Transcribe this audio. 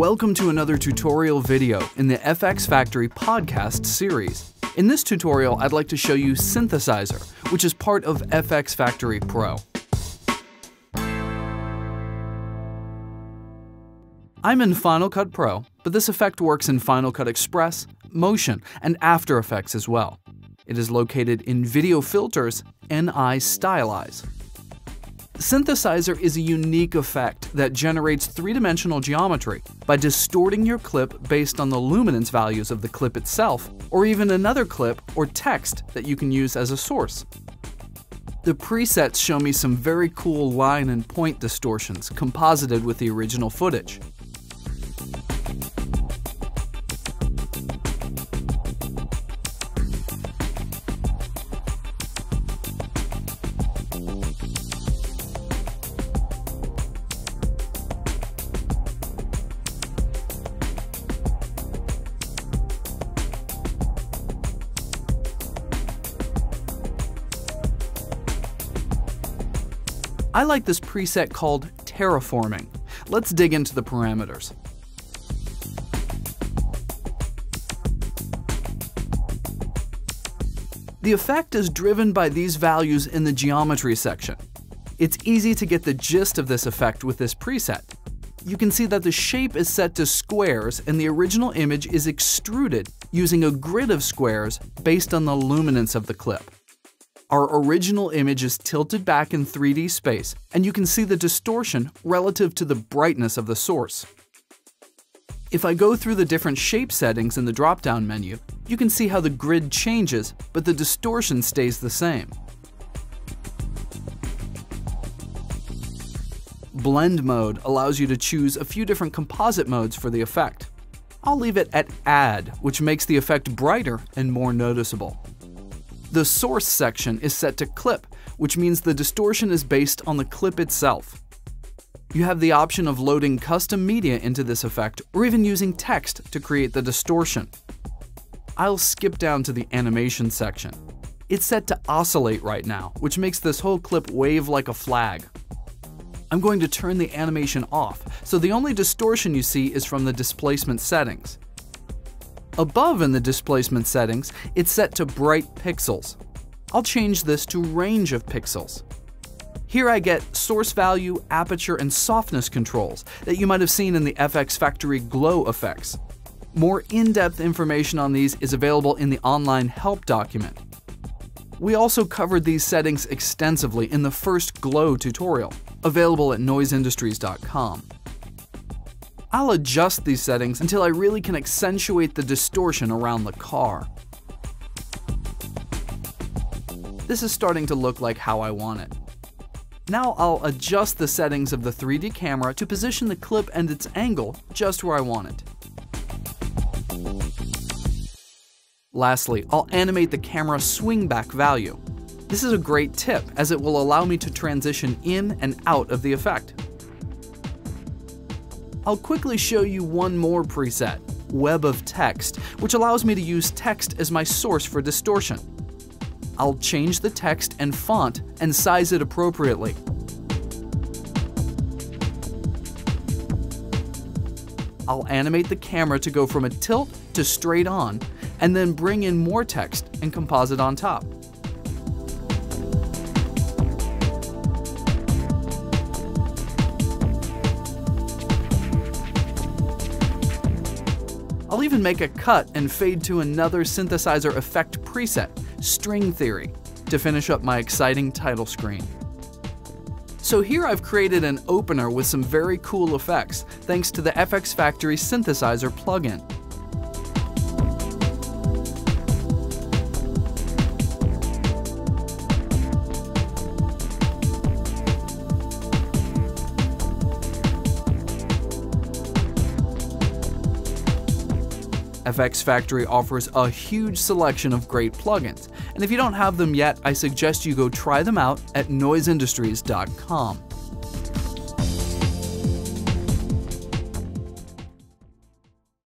Welcome to another tutorial video in the FxFactory podcast series. In this tutorial, I'd like to show you Synthesizer, which is part of FxFactory Pro. I'm in Final Cut Pro, but this effect works in Final Cut Express, Motion, and After Effects as well. It is located in Video Filters, NI Stylize. Synthesizer is a unique effect that generates three-dimensional geometry by distorting your clip based on the luminance values of the clip itself, or even another clip or text that you can use as a source. The presets show me some very cool line and point distortions composited with the original footage. I like this preset called Terraforming. Let's dig into the parameters. The effect is driven by these values in the geometry section. It's easy to get the gist of this effect with this preset. You can see that the shape is set to squares and the original image is extruded using a grid of squares based on the luminance of the clip. Our original image is tilted back in 3D space, and you can see the distortion relative to the brightness of the source. If I go through the different shape settings in the drop-down menu, you can see how the grid changes, but the distortion stays the same. Blend mode allows you to choose a few different composite modes for the effect. I'll leave it at Add, which makes the effect brighter and more noticeable. The source section is set to clip, which means the distortion is based on the clip itself. You have the option of loading custom media into this effect or even using text to create the distortion. I'll skip down to the animation section. It's set to oscillate right now, which makes this whole clip wave like a flag. I'm going to turn the animation off, so the only distortion you see is from the displacement settings. Above in the displacement settings, it's set to bright pixels. I'll change this to range of pixels. Here I get source value, aperture, and softness controls that you might have seen in the FxFactory glow effects. More in-depth information on these is available in the online help document. We also covered these settings extensively in the first glow tutorial, available at noiseindustries.com. I'll adjust these settings until I really can accentuate the distortion around the car. This is starting to look like how I want it. Now I'll adjust the settings of the 3D camera to position the clip and its angle just where I want it. Lastly, I'll animate the camera swingback value. This is a great tip as it will allow me to transition in and out of the effect. I'll quickly show you one more preset, Web of Text, which allows me to use text as my source for distortion. I'll change the text and font and size it appropriately. I'll animate the camera to go from a tilt to straight on, and then bring in more text and composite on top. I'll even make a cut and fade to another synthesizer effect preset, String Theory, to finish up my exciting title screen. So here I've created an opener with some very cool effects, thanks to the FxFactory Synthesizer plugin. FxFactory offers a huge selection of great plugins, and if you don't have them yet, I suggest you go try them out at noiseindustries.com.